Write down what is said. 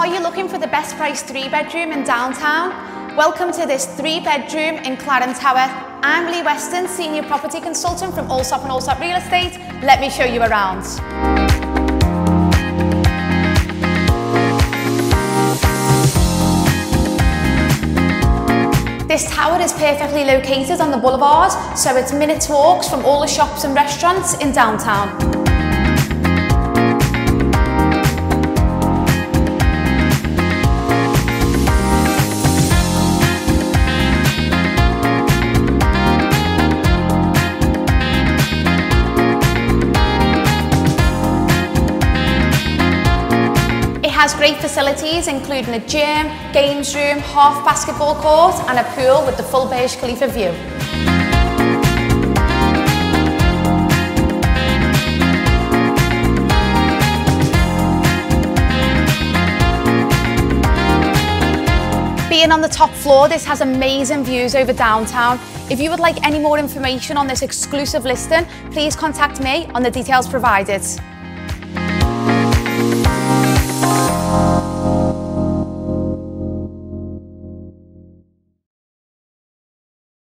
Are you looking for the best priced 3-bedroom in downtown? Welcome to this 3-bedroom in Claren Tower. I'm Lee Weston, Senior Property Consultant from Allsop and Allsop Real Estate. Let me show you around. This tower is perfectly located on the boulevard, so it's minutes walks from all the shops and restaurants in downtown. Has great facilities including a gym, games room, half basketball court and a pool with the full Burj Khalifa view. Being on the top floor, this has amazing views over downtown. If you would like any more information on this exclusive listing, please contact me on the details provided.